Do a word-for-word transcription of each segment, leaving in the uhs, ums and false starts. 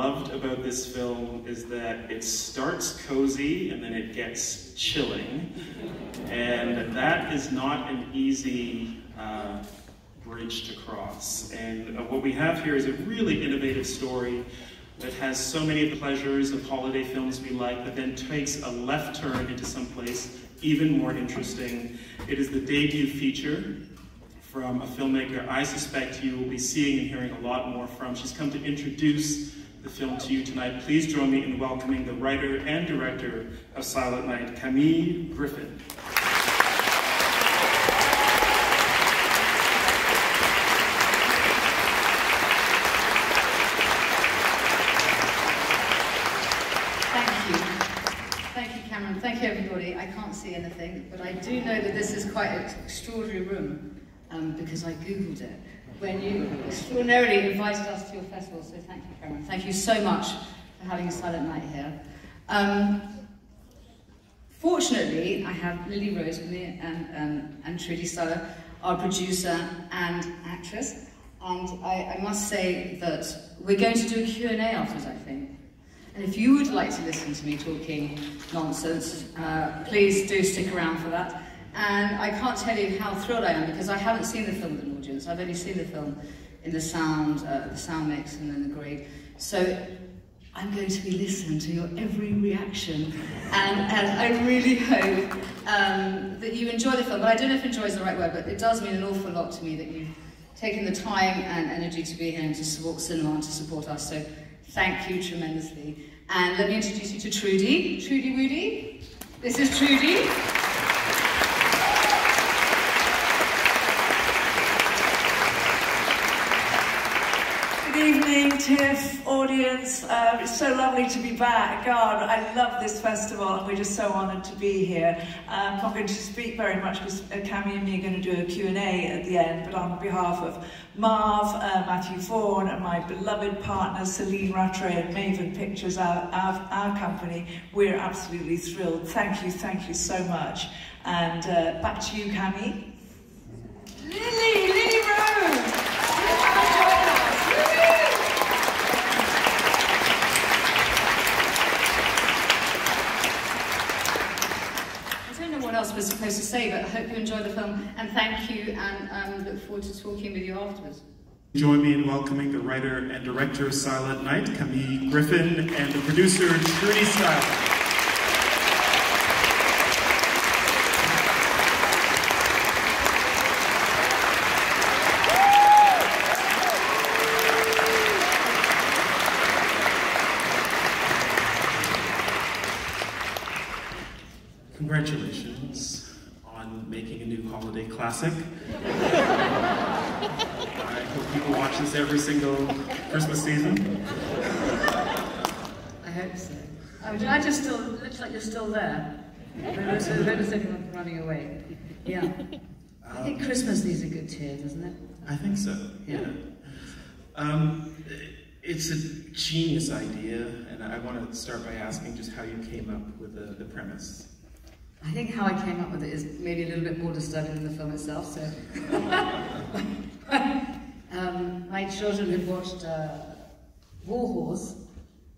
loved about this film is that it starts cozy and then it gets chilling. And that is not an easy uh, bridge to cross. And uh, what we have here is a really innovative story that has so many of the pleasures of holiday films we like, but then takes a left turn into someplace even more interesting. It is the debut feature from a filmmaker I suspect you will be seeing and hearing a lot more from. She's come to introduce the film to you tonight. Please join me in welcoming the writer and director of Silent Night, Camille Griffin. Thank you, everybody. I can't see anything, but I do know that this is quite an extraordinary room um, because I Googled it when you extraordinarily invited us to your festival, so thank you, Cameron. Thank you so much for having a Silent Night here. Um, fortunately, I have Lily-Rose with me and, um, and Trudie Styler, our producer and actress, and I, I must say that we're going to do a Q and A afterwards, I think. And if you would like to listen to me talking nonsense, uh, please do stick around for that. And I can't tell you how thrilled I am because I haven't seen the film with an audience. I've only seen the film in the sound, uh, the sound mix, and then the grade. So I'm going to be listening to your every reaction, and, and I really hope um, that you enjoy the film. But I don't know if "enjoy" is the right word, but it does mean an awful lot to me that you've taken the time and energy to be here and to support cinema and to support us. So. Thank you tremendously. And let me introduce you to Trudie. Trudie Woody. This is Trudie. Good evening, TIFF audience. Uh, it's so lovely to be back. God, I love this festival and we're just so honoured to be here. Uh, I'm not going to speak very much because Cammy and me are going to do a Q and A at the end, but on behalf of Marv, uh, Matthew Vaughn, and my beloved partner Celine Rattray and Maven Pictures, our, our, our company, we're absolutely thrilled. Thank you, thank you so much. And uh, back to you, Cammy. Lily, Lily Rose! I don't know what else we're supposed to say, but I hope you enjoy the film, and thank you, and um, look forward to talking with you afterwards. Join me in welcoming the writer and director of Silent Night, Camille Griffin, and the producer, Trudie Styler. Congratulations on making a new holiday classic. People watch this every single Christmas season. I hope so. Oh, I just still it looks like you're still there. There's everyone running away. Yeah. Um, I think Christmas needs a good cheer, doesn't it? I think so. Yeah. yeah. Um, it's a genius idea, and I want to start by asking just how you came up with the, the premise. I think how I came up with it is maybe a little bit more disturbing than the film itself. So. Um, my children had watched uh, War Horse,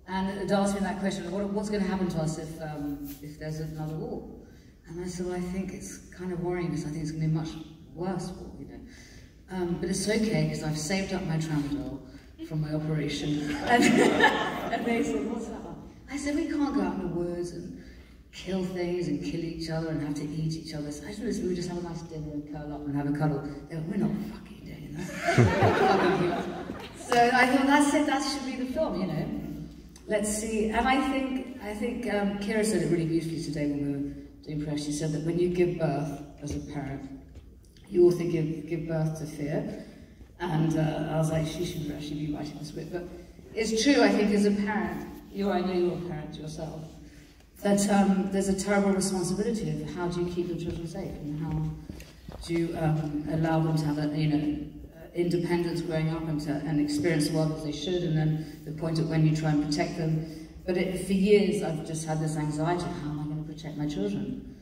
and it asked me that question, what, what's going to happen to us if, um, if there's another war? And I said, well, I think it's kind of worrying because I think it's going to be a much worse war, you know. Um, but it's okay because I've saved up my tramadol from my operation. And, and they said, what's that one? I said, we can't go out in the woods and kill things and kill each other and have to eat each other. So I said, we just have a nice dinner and curl up and have a cuddle. They went, we're not fucking. So I thought that's it. That should be the film, you know. Let's see. And I think I think um, Keira said it really beautifully today when we were doing press. She said that when you give birth as a parent, you also give give birth to fear. And uh, I was like, she should actually be writing this bit. But it's true. I think as a parent, you I know you're a parent yourself. That um, there's a terrible responsibility of how do you keep your children safe and how do you um, allow them to have that, you know. Independence growing up and, to, and experience the world as they should, and then the point at when you try and protect them. But it, for years I've just had this anxiety, how am I going to protect my children?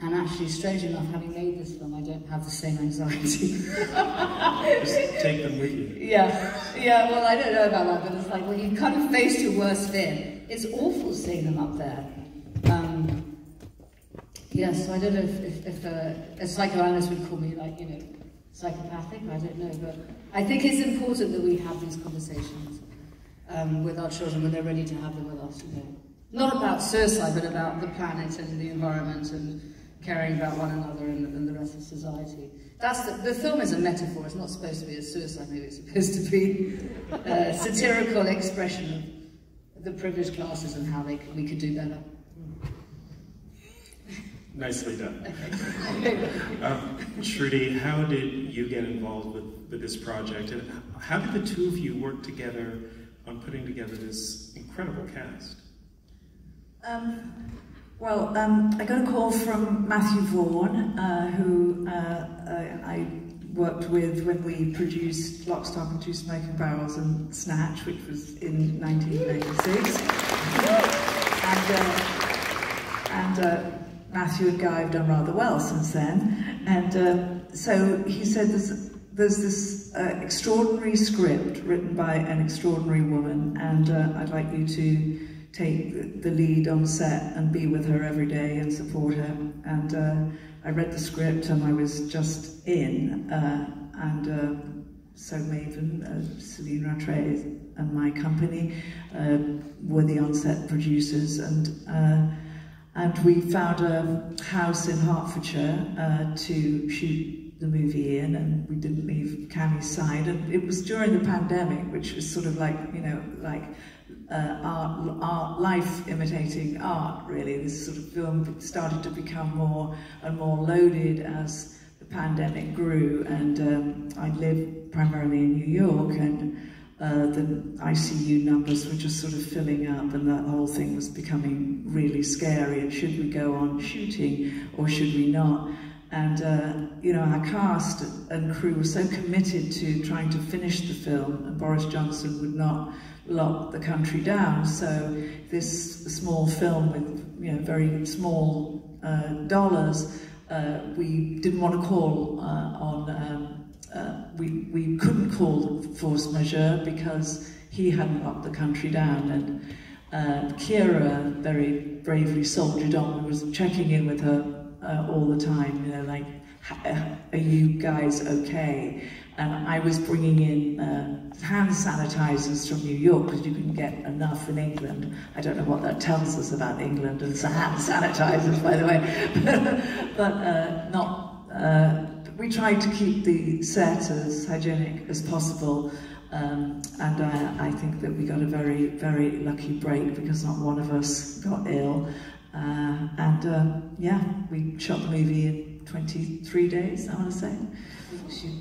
And actually, strangely enough, having made this film, I don't have the same anxiety. Just take them with you. Yeah, yeah, well, I don't know about that, but it's like, well, you kind of face your worst fear. It's awful seeing them up there. Um, yeah, so I don't know if, if, if a, a psychoanalyst would call me, like, you know, psychopathic, I don't know, but I think it's important that we have these conversations um, with our children when they're ready to have them with us, you know. Not about suicide, but about the planet and the environment and caring about one another and, and the rest of society. That's the, the film is a metaphor. It's not supposed to be a suicide movie. It's supposed to be a satirical expression of the privileged classes and how they could, we could do better. Nicely done. um, Trudie, how did you get involved with, with this project, and how did the two of you work together on putting together this incredible cast? Um, well, um, I got a call from Matthew Vaughn, uh, who uh, I, I worked with when we produced Lock, Stock and Two Smoking Barrels and Snatch, which was in nineteen ninety-six. And, uh, and uh, Matthew and Guy have done rather well since then, and uh, so he said there's, there's this uh, extraordinary script written by an extraordinary woman, and uh, I'd like you to take the lead on set and be with her every day and support her. And uh, I read the script and I was just in, uh, and uh, so Maven, uh, Celine Rattray and my company uh, were the on-set producers, and uh, And we found a house in Hertfordshire uh, to shoot the movie in, and we didn't leave Cammy's side. And it was during the pandemic, which was sort of like, you know, like uh, art, art, life imitating art, really. This sort of film started to become more and more loaded as the pandemic grew. And um, I lived primarily in New York, and Uh, the I C U numbers were just sort of filling up, and that whole thing was becoming really scary, and should we go on shooting or should we not? And uh, you know, our cast and crew were so committed to trying to finish the film, and Boris Johnson would not lock the country down, so this small film with, you know, very small uh, dollars, uh, we didn't want to call uh, on um, Uh, we, we couldn't call force majeure because he hadn't locked the country down, and uh, Keira very bravely soldiered on and was checking in with her uh, all the time, you know, like, are you guys okay? And I was bringing in uh, hand sanitizers from New York because you couldn't get enough in England. I don't know what that tells us about England and hand sanitizers, by the way, but uh, not... Uh, we tried to keep the set as hygienic as possible, um, and I, I think that we got a very, very lucky break because not one of us got ill. Uh, and uh, yeah, we shot the movie in twenty-three days, I want to say.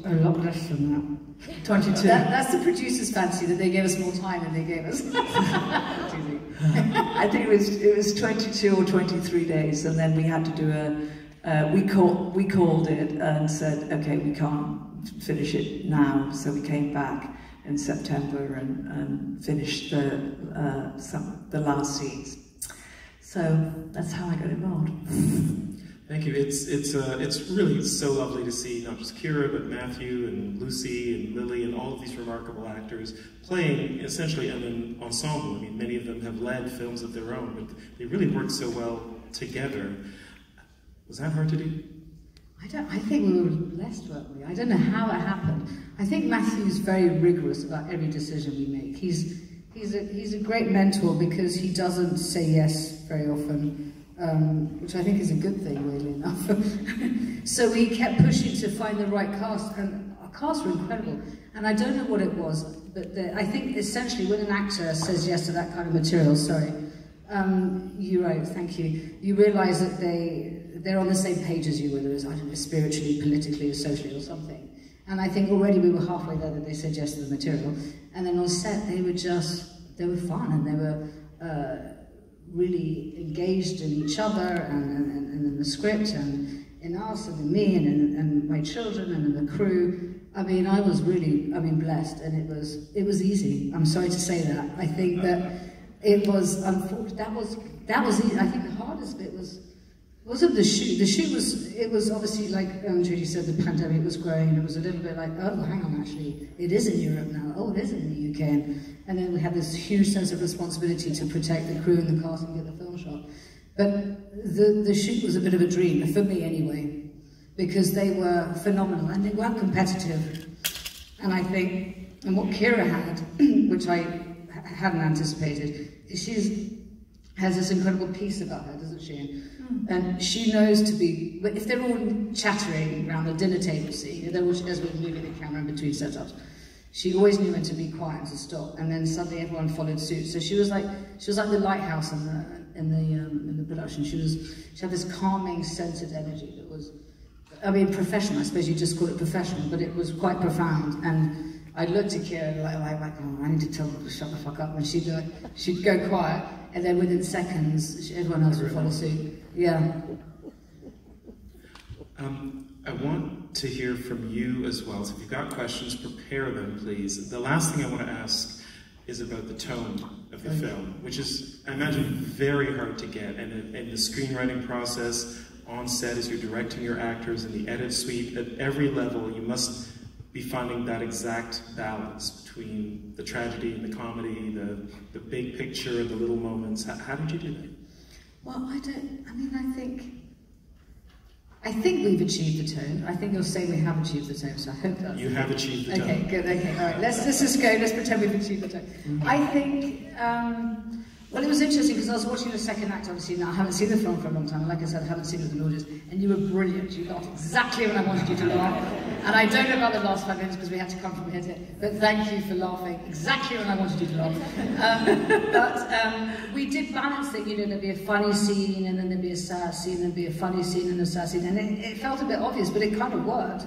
A lot less than that. twenty-two. That, that's the producer's fancy, that they gave us more time than they gave us. I think it was, it was twenty-two or twenty-three days, and then we had to do a... Uh, we, call, we called it and said, okay, we can't finish it now, so we came back in September and, and finished the, uh, some, the last scenes. So that's how I got involved. Thank you. It's, it's, uh, it's really so lovely to see not just Keira, but Matthew and Lucy and Lily and all of these remarkable actors playing essentially an ensemble. I mean, many of them have led films of their own, but they really work so well together. Was that hard to do? I don't. I think we were blessed, weren't we? I don't know how it happened. I think Matthew's very rigorous about every decision we make. He's he's a he's a great mentor because he doesn't say yes very often, um, which I think is a good thing, really enough. So we kept pushing to find the right cast, and our cast were incredible. And I don't know what it was, but the, I think essentially when an actor says yes to that kind of material, sorry, um, you're right, thank you. You realise that they. They're on the same page as you, whether it's, I don't know, spiritually, politically, or socially, or something. And I think already we were halfway there that they said yes to the material. And then on set, they were just, they were fun, and they were uh, really engaged in each other, and, and, and in the script, and in us, and in me, and, in, and my children, and in the crew. I mean, I was really, I mean, blessed, and it was, it was easy. I'm sorry to say that. I think that it was, unfortunate. that was, that was easy. I think the hardest bit was, What of the shoot? The shoot was, it was obviously, like um, Trudie said, the pandemic was growing. It was a little bit like, oh, hang on, actually, it is in Europe now. Oh, it is in the U K. And, and then we had this huge sense of responsibility to protect the crew and the cast and get the film shot. But the, the shoot was a bit of a dream, for me anyway, because they were phenomenal and they were competitive. And I think, and what Keira had, which I hadn't anticipated, she's has this incredible peace about her, doesn't she? Mm. And she knows to be, but if they're all chattering around the dinner table, see, they're all, as we're moving the camera in between setups, she always knew when to be quiet and to stop, and then suddenly everyone followed suit. So she was like, she was like the lighthouse in the in the um, in the production. She was, she had this calming, centered energy that was, I mean, professional. I suppose you just call it professional, but it was quite profound. And I looked at Keira like, like, like, oh, I need to tell her to shut the fuck up, and she'd like, she'd go quiet, and then within seconds, everyone else would follow suit. Yeah. Um, I want to hear from you as well. So if you've got questions, prepare them, please. The last thing I want to ask is about the tone of the okay. film, which is, I imagine, very hard to get, and, and the screenwriting process on set as you're directing your actors in the edit suite at every level, you must be finding that exact balance between the tragedy and the comedy, the, the big picture and the little moments. How, how did you do that? Well, I don't, I mean, I think, I think we've achieved the tone. I think you'll say we have achieved the tone, so I hope that. You have achieved the tone. Okay, good, okay, all right. Let's, let's just go, let's pretend we've achieved the tone. Mm-hmm. I think, um, well, it was interesting because I was watching the second act, obviously, now I haven't seen the film for a long time, and like I said, I haven't seen it with an audience, and you were brilliant. You laughed exactly when I wanted you to laugh. And I don't know about the last five minutes because we had to come from here to here, but thank you for laughing exactly when I wanted you to laugh. Um, but um, we did balance it, you know, there'd be a funny scene, and then there'd be a sad scene, and there'd be a funny scene, and a sad scene, and it, it felt a bit obvious, but it kind of worked.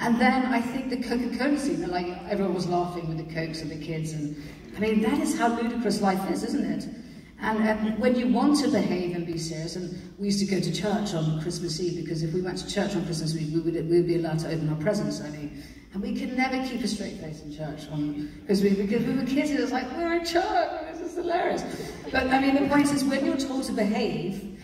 And then I think the Coca-Cola scene, like everyone was laughing with the Cokes and the kids, and I mean, that is how ludicrous life is, isn't it? And um, when you want to behave and be serious, and we used to go to church on Christmas Eve, because if we went to church on Christmas Eve, we would, we would be allowed to open our presents, I mean. And we could never keep a straight face in church, on, because, we, because we were kids, and it was like, we're in church, this is hilarious. But I mean, the point is, when you're told to behave,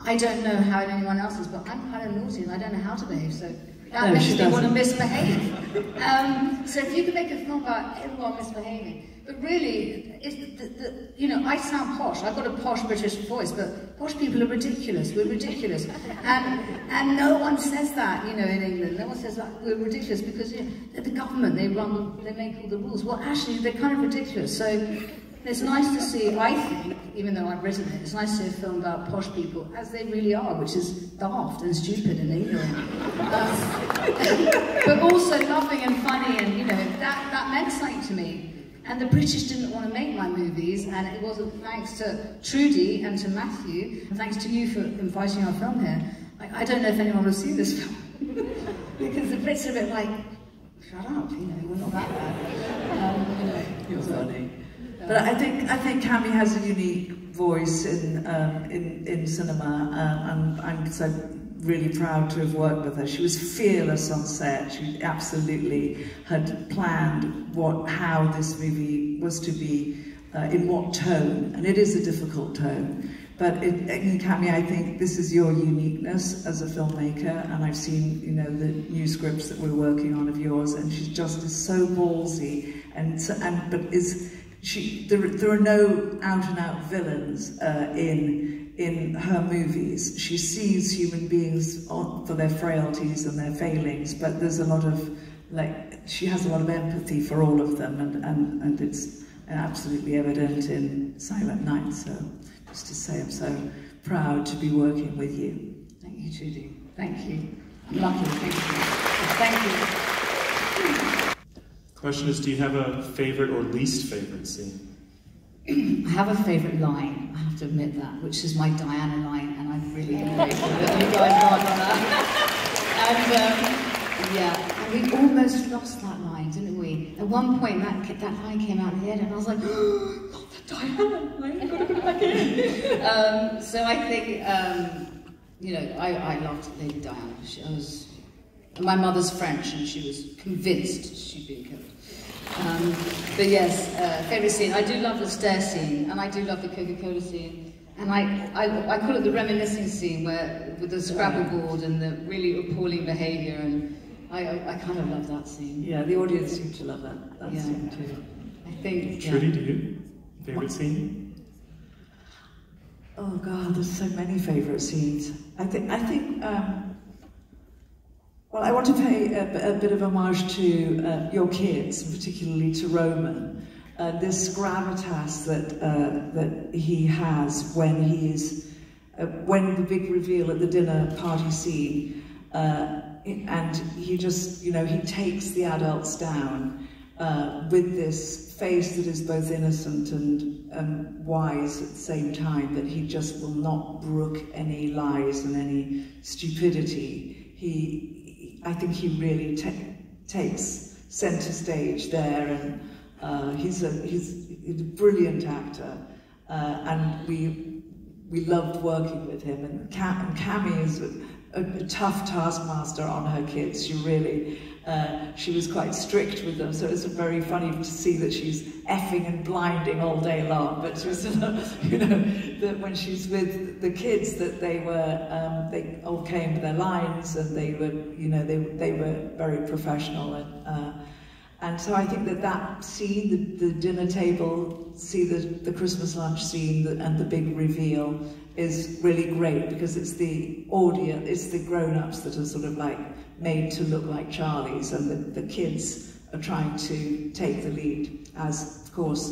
I don't know how anyone else is, but I'm kind of naughty, and I don't know how to behave, so that no, makes me want to misbehave. um, so if you could make a film about everyone misbehaving, but really, it's the, the, you know, I sound posh. I've got a posh British voice, but posh people are ridiculous. We're ridiculous. And, and no one says that, you know, in England. No one says that we're ridiculous because, you know, they're the government. They run, they make all the rules. Well, actually, they're kind of ridiculous. So it's nice to see, I think, even though I've written it, it's nice to see a film about posh people as they really are, which is daft and stupid and ignorant. Um, but also loving and funny and, you know, that, that meant something to me. And the British didn't want to make my movies, and it wasn't thanks to Trudie and to Matthew, and thanks to you for inviting our film here. I, I don't know if anyone will see this film, because the Brits are a bit like, shut up, you know, we're not that bad. Um, you know, You're so, funny. Um, but I think I think Cammy has a unique voice in um, in, in cinema, uh, and I'm so really proud to have worked with her. She was fearless on set. She absolutely had planned what, how this movie was to be, uh, in what tone, and it is a difficult tone. But it, it, Camille, I think this is your uniqueness as a filmmaker, and I've seen, you know, the new scripts that we're working on of yours, and she's just is so ballsy, and and but is she? There, there are no out and out villains uh, in. in her movies. She sees human beings on, for their frailties and their failings, but there's a lot of, like, she has a lot of empathy for all of them, and, and, and it's absolutely evident in Silent Night, so just to say I'm so proud to be working with you. Thank you, Trudie. Thank you. I'm lucky, thank you. Thank you. Question is, do you have a favourite or least favourite scene? I have a favourite line, I have to admit that, which is my Diana line, and I'm really grateful that you guys are on that. And um, yeah, and we almost lost that line, didn't we? At one point, that that line came out in the edit, and I was like, oh, not the Diana line, I've got to go back in. um, so I think, um, you know, I, I loved Lady Diana. She was, my mother's French, and she was convinced she'd been killed. Um, but yes, uh, favourite scene. I do love the stair scene, and I do love the Coca-Cola scene. And I, I, I call it the reminiscing scene, where with the Scrabble board and the really appalling behaviour, and I, I, I kind of love that scene. Yeah, the audience seemed to love that, that yeah. scene too. I think. Trudie, yeah. do you favourite scene? Oh God, there's so many favourite scenes. I think I think. Um, well, I want to pay a, a bit of homage to uh, your kids, and particularly to Roman. Uh, this gravitas that uh, that he has when he is, uh, when the big reveal at the dinner party scene, uh, and he just, you know, he takes the adults down uh, with this face that is both innocent and um, wise at the same time, that he just will not brook any lies and any stupidity. He, I think he really ta takes center stage there, and Uh, he's, a, he's, he's a brilliant actor, uh, and we we loved working with him. And, Cam, and Cammy is a, a tough taskmaster on her kids. She really, uh, she was quite strict with them, so it's very funny to see that she's effing and blinding all day long. But she was, you know, that when she's with the kids, that they were, um, they all came with their lines, and they were, you know, they they were very professional and. Uh, And so I think that that scene, the, the dinner table, see the, the Christmas lunch scene, the, and the big reveal is really great, because it's the audience, it's the grown-ups that are sort of like made to look like Charlies, and the, the kids are trying to take the lead, as of course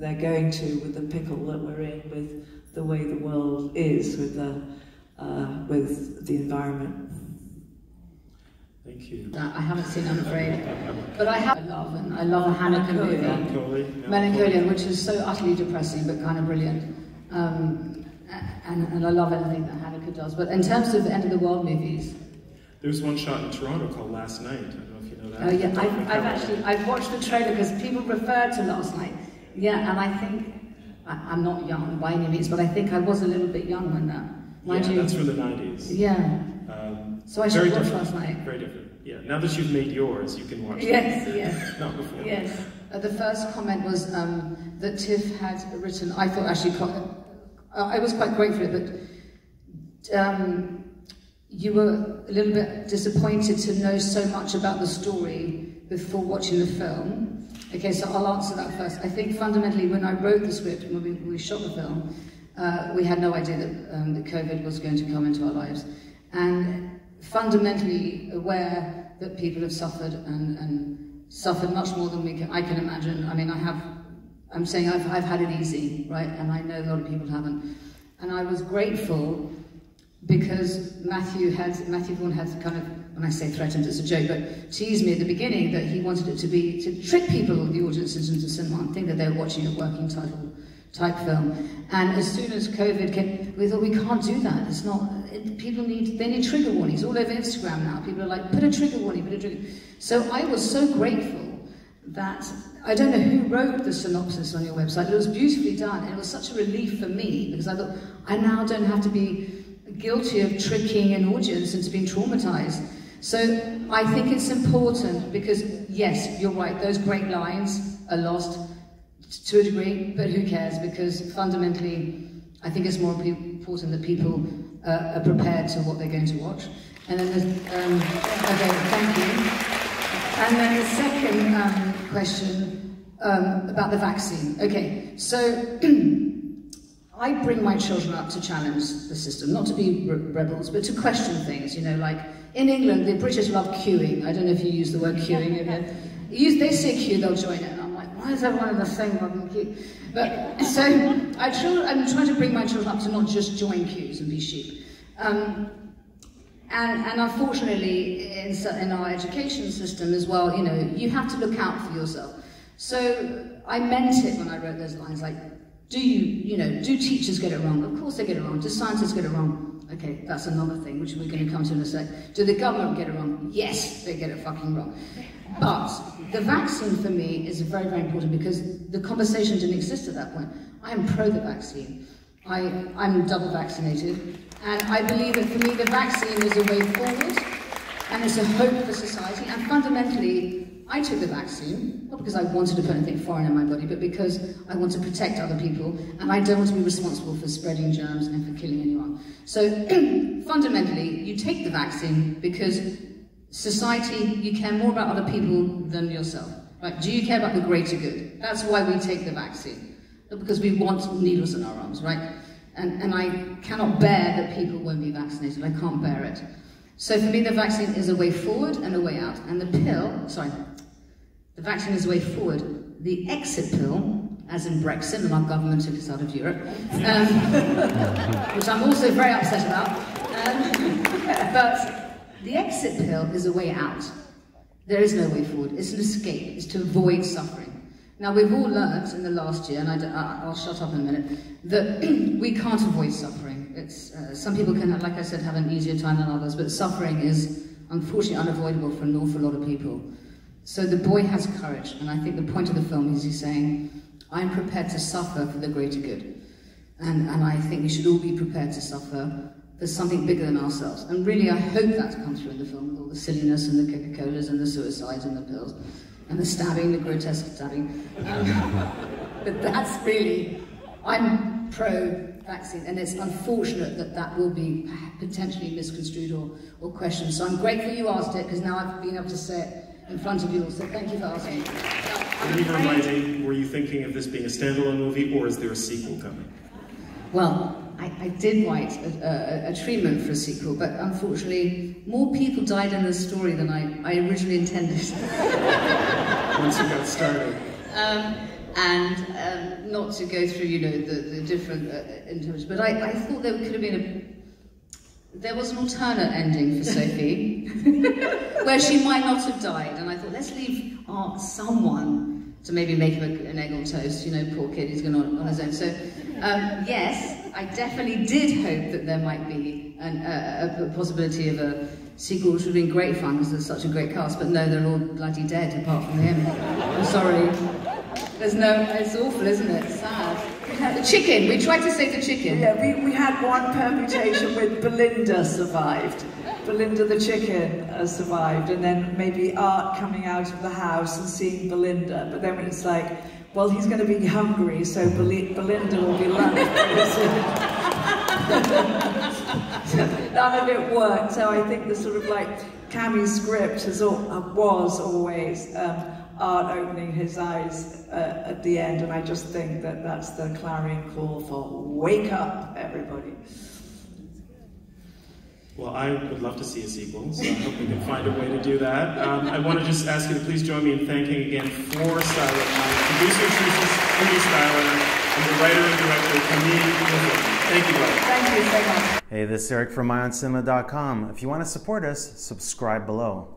they're going to with the pickle that we're in, with the way the world is, with the, uh, with the environment. Thank you. That I haven't seen, I'm afraid. But I have. I love, and I love a Haneke movie. Melancholia, yeah. Melancholia, which is so utterly depressing but kind of brilliant. Um, and, and I love anything that Haneke does. But in terms of end of the world movies, there's one shot in Toronto called Last Night. I don't know if you know that. Oh yeah, I, I've, I've actually I've watched the trailer because people refer to Last Night. Yeah, and I think I, I'm not young by any means, but I think I was a little bit young when that. Mind yeah, you, that's from the nineties. Yeah. Um, So I should watch Last Night. Very different. Yeah. Now that you've made yours, you can watch. Yes. It. Yes. Not before. Yes. Uh, the first comment was um, that TIFF had written. I thought actually, uh, I was quite grateful that um, you were a little bit disappointed to know so much about the story before watching the film. Okay, so I'll answer that first. I think fundamentally, when I wrote the script and when we, when we shot the film, uh, we had no idea that, um, that COVID was going to come into our lives, and fundamentally aware that people have suffered and, and suffered much more than we can, I can imagine. I mean, I have, I'm saying I've, I've had it easy, right? And I know a lot of people haven't. And I was grateful because Matthew had, Matthew Vaughn had kind of, when I say threatened, it's a joke, but teased me at the beginning that he wanted it to be, to trick people, the audiences into cinema, and think that they were watching a working title type film. And as soon as COVID came, we thought, we can't do that. It's not, it, people need, they need trigger warnings. All over Instagram now, people are like, put a trigger warning, put a trigger. So I was so grateful that, I don't know who wrote the synopsis on your website, it was beautifully done, and it was such a relief for me, because I thought, I now don't have to be guilty of tricking an audience into being traumatized. So I think it's important, because yes, you're right, those great lines are lost, to a degree, but who cares? Because fundamentally, I think it's more important that people uh, are prepared to what they're going to watch. And then, um, okay, thank you. And then the second um, question um, about the vaccine. Okay, so I bring my children up to challenge the system, not to be re rebels, but to question things. You know, like in England, the British love queuing. I don't know if you use the word queuing. If they say queue, they'll join it. Why is everyone in the same fucking queue? But so I try, I'm trying to bring my children up to not just join queues and be sheep. Um, and, and unfortunately, in, in our education system as well, you know, you have to look out for yourself. So I meant it when I wrote those lines. Like, do you, you know, do teachers get it wrong? Of course they get it wrong. Do scientists get it wrong? Okay, that's another thing which we're going to come to in a sec. Do the government get it wrong? Yes, they get it fucking wrong. But the vaccine for me is very, very important, because the conversation didn't exist at that point. I am pro the vaccine. I, I'm double vaccinated. And I believe that for me the vaccine is a way forward, and it's a hope for society. And fundamentally, I took the vaccine, not because I wanted to put anything foreign in my body, but because I want to protect other people, and I don't want to be responsible for spreading germs and for killing anyone. So fundamentally, you take the vaccine because society, you care more about other people than yourself. Right? Do you care about the greater good? That's why we take the vaccine, not because we want needles in our arms, right? And, and I cannot bear that people won't be vaccinated. I can't bear it. So for me, the vaccine is a way forward and a way out. And the pill, sorry, the vaccine is a way forward. The exit pill, as in Brexit, and our government took us out of Europe, um, which I'm also very upset about. Um, but the exit pill is a way out. There is no way forward. It's an escape. It's to avoid suffering. Now, we've all learned in the last year, and I d I'll shut up in a minute, that we can't avoid suffering. It's, uh, some people can, like I said, have an easier time than others, but suffering is unfortunately unavoidable for an awful lot of people. So the boy has courage, and I think the point of the film is he's saying, I'm prepared to suffer for the greater good. And, and I think we should all be prepared to suffer for something bigger than ourselves. And really, I hope that comes through in the film, with all the silliness and the Coca-Colas and the suicides and the pills. And the stabbing, the grotesque stabbing. Um, but that's really, I'm pro-vaccine, and it's unfortunate that that will be potentially misconstrued or, or questioned. So I'm grateful you asked it, because now I've been able to say it in front of you all, so thank you for asking. Can you remind me, were you thinking of this being a standalone movie, or is there a sequel coming? Well, I, I did write a, a, a treatment for a sequel, but unfortunately, more people died in the story than I, I originally intended. Once you got started. Um, and um, not to go through, you know, the, the different uh, interviews, but I, I thought there could have been a... There was an alternate ending for Sophie, where she might not have died, and I thought, let's leave art someone to maybe make him a, an egg on toast, you know, poor kid, he's going on, on his own. So, um, yes. I definitely did hope that there might be an, uh, a possibility of a sequel, which would have been great fun because there's such a great cast, but no, they're all bloody dead apart from him. I'm sorry. There's no, it's awful, isn't it? It's sad. The chicken, we tried to save the chicken. Yeah, we, we had one permutation with Belinda survived. Belinda the chicken uh, survived, and then maybe Art coming out of the house and seeing Belinda, but then it's like, well, he's going to be hungry, so Belinda will be left. None of it worked, so I think the sort of like Cammy's script has all, was always um, Art opening his eyes uh, at the end, and I just think that that's the clarion call for wake up, everybody. Well, I would love to see a sequel, so I hope we can find a way to do that. Um, I want to just ask you to please join me in thanking again for Silent Night, producer Trudie Styler, and the writer and director Camille Griffin. Thank you both. Thank you so much. Hey, this is Eric from I O N Cinema dot com. If you want to support us, subscribe below.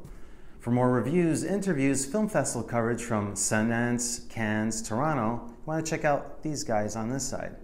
For more reviews, interviews, film festival coverage from Sundance, Cannes, Toronto, you want to check out these guys on this side.